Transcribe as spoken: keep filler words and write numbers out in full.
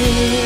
day.